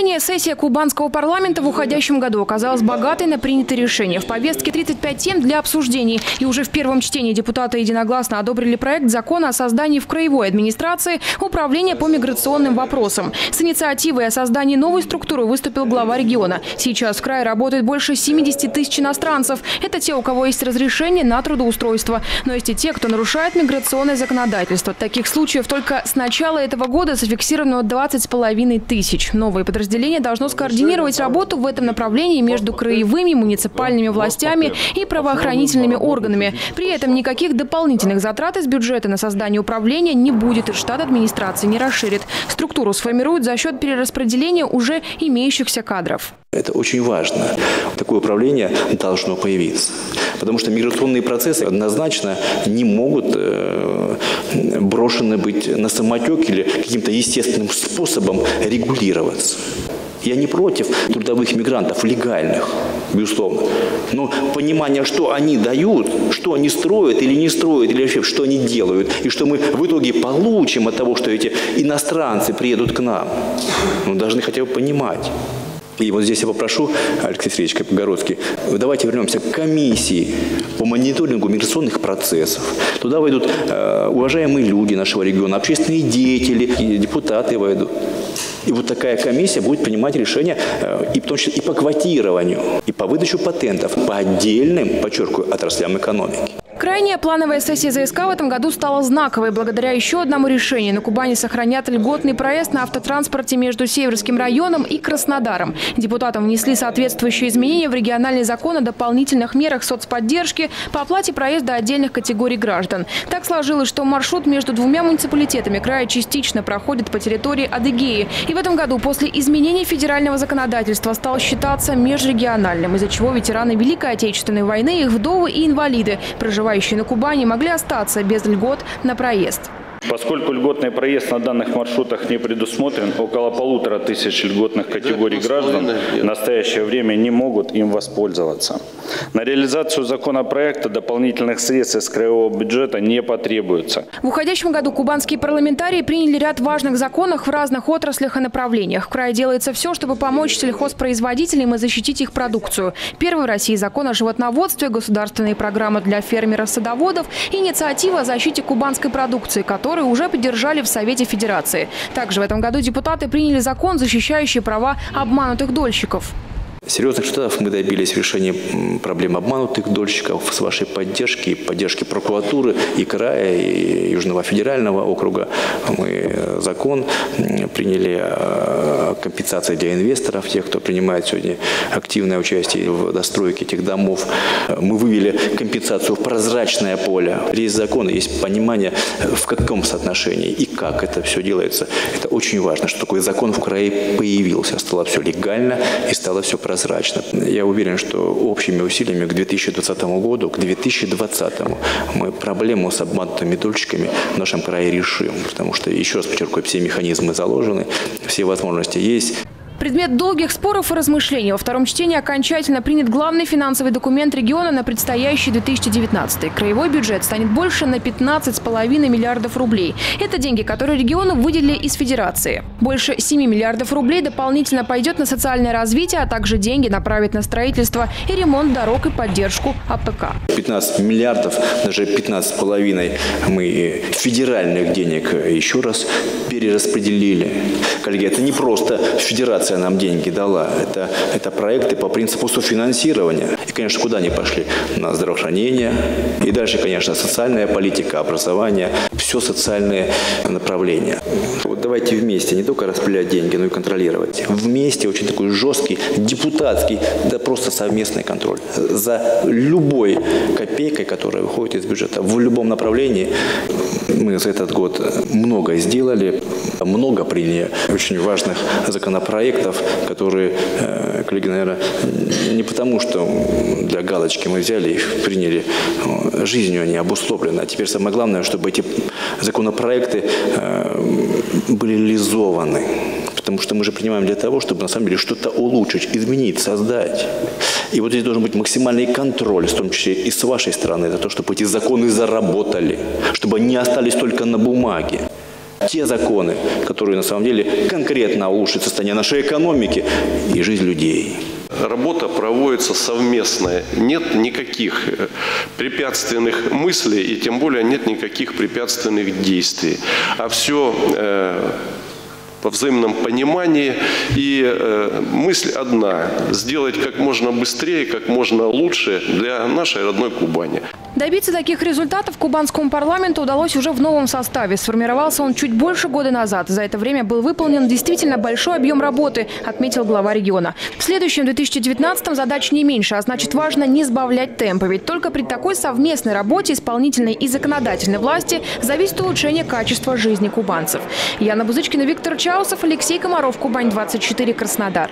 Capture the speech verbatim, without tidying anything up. крайняя сессия кубанского парламента в уходящем году оказалась богатой на принятые решения. В повестке тридцать пять тем для обсуждений. И уже в первом чтении депутаты единогласно одобрили проект закона о создании в краевой администрации управления по миграционным вопросам. С инициативой о создании новой структуры выступил глава региона. Сейчас в крае работает больше семидесяти тысяч иностранцев. Это те, у кого есть разрешение на трудоустройство. Но есть и те, кто нарушает миграционное законодательство. Таких случаев только с начала этого года зафиксировано двадцать с половиной тысяч. Новое подразделение должно скоординировать работу в этом направлении между краевыми, муниципальными властями и правоохранительными органами. При этом никаких дополнительных затрат из бюджета на создание управления не будет и штат администрации не расширит. Структуру сформируют за счет перераспределения уже имеющихся кадров. Это очень важно. Такое управление должно появиться. Потому что миграционные процессы однозначно не могут брошены быть на самотек или каким-то естественным способом регулироваться. Я не против трудовых мигрантов, легальных, безусловно. Но понимание, что они дают, что они строят или не строят, или вообще что они делают, и что мы в итоге получим от того, что эти иностранцы приедут к нам, мы должны хотя бы понимать. И вот здесь я попрошу, Алексей Сергеевич Погородский, давайте вернемся к комиссии по мониторингу миграционных процессов. Туда войдут э, уважаемые люди нашего региона, общественные деятели, и депутаты войдут. И вот такая комиссия будет принимать решения э, и, в том числе, и по квотированию, и по выдаче патентов, по отдельным, подчеркиваю, отраслям экономики. Крайняя плановая сессия ЗСК в этом году стала знаковой. Благодаря еще одному решению на Кубани сохранят льготный проезд на автотранспорте между Северским районом и Краснодаром. Депутатам внесли соответствующие изменения в региональный закон о дополнительных мерах соцподдержки по оплате проезда отдельных категорий граждан. Так сложилось, что маршрут между двумя муниципалитетами края частично проходит по территории Адыгеи. И в этом году после изменений федерального законодательства стал считаться межрегиональным, из-за чего ветераны Великой Отечественной войны, их вдовы и инвалиды, проживают на Кубани, могли остаться без льгот на проезд. Поскольку льготный проезд на данных маршрутах не предусмотрен, около полутора тысяч льготных категорий граждан в настоящее время не могут им воспользоваться. На реализацию законопроекта дополнительных средств из краевого бюджета не потребуется. В уходящем году кубанские парламентарии приняли ряд важных законов в разных отраслях и направлениях. В крае делается все, чтобы помочь сельхозпроизводителям и защитить их продукцию. Первый в России закон о животноводстве, государственные программы для фермеров-садоводов, инициатива о защите кубанской продукции, которая которые уже поддержали в Совете Федерации. Также в этом году депутаты приняли закон, защищающий права обманутых дольщиков. Серьезных штатов мы добились решения проблем обманутых дольщиков с вашей поддержки, поддержки прокуратуры и края, и Южного федерального округа. Мы закон приняли о компенсации для инвесторов, тех, кто принимает сегодня активное участие в достройке этих домов. Мы вывели компенсацию в прозрачное поле. Есть закон, есть понимание, в каком соотношении и как это все делается. Это очень важно, что такой закон в крае появился. Стало все легально и стало все прозрачно. Я уверен, что общими усилиями к две тысячи двадцатому году, к две тысячи двадцатому мы проблему с обманутыми дольщиками в нашем крае решим. Потому что, еще раз подчеркиваю, все механизмы заложены, все возможности есть. Предмет долгих споров и размышлений. Во втором чтении окончательно принят главный финансовый документ региона на предстоящий две тысячи девятнадцатый. Краевой бюджет станет больше на пятнадцать с половиной миллиардов рублей. Это деньги, которые регионы выделили из федерации. Больше семи миллиардов рублей дополнительно пойдет на социальное развитие, а также деньги направят на строительство и ремонт дорог и поддержку АПК. пятнадцать миллиардов, даже пятнадцать с половиной мы федеральных денег еще раз перераспределили. Коллеги, это не просто федерация нам деньги дала. Это, это проекты по принципу софинансирования. И, конечно, куда они пошли? На здравоохранение. И дальше, конечно, социальная политика, образование. Все социальные направления. Вот давайте вместе не только распределять деньги, но и контролировать. Вместе очень такой жесткий, депутатский, да просто совместный контроль. За любой копейкой, которая выходит из бюджета, в любом направлении. Мы за этот год много сделали, много приняли очень важных законопроектов, которые, коллеги, наверное, не потому, что для галочки мы взяли их, приняли, жизнью они обусловлены. А теперь самое главное, чтобы эти законопроекты были реализованы. Потому что мы же принимаем для того, чтобы на самом деле что-то улучшить, изменить, создать. И вот здесь должен быть максимальный контроль, в том числе и с вашей стороны, за то, чтобы эти законы заработали, чтобы они остались только на бумаге. те законы, которые на самом деле конкретно улучшат состояние нашей экономики и жизнь людей. Работа проводится совместная. Нет никаких препятственных мыслей и тем более нет никаких препятственных действий. А все э, во взаимном понимании. И э, мысль одна – сделать как можно быстрее, как можно лучше для нашей родной Кубани. Добиться таких результатов кубанскому парламенту удалось уже в новом составе. Сформировался он чуть больше года назад. За это время был выполнен действительно большой объем работы, отметил глава региона. В следующем две тысячи девятнадцатом задач не меньше, а значит важно не сбавлять темпа. Ведь только при такой совместной работе исполнительной и законодательной власти зависит улучшение качества жизни кубанцев. Яна Бузычкина, Виктор Чаусов, Алексей Комаров, Кубань двадцать четыре, Краснодар.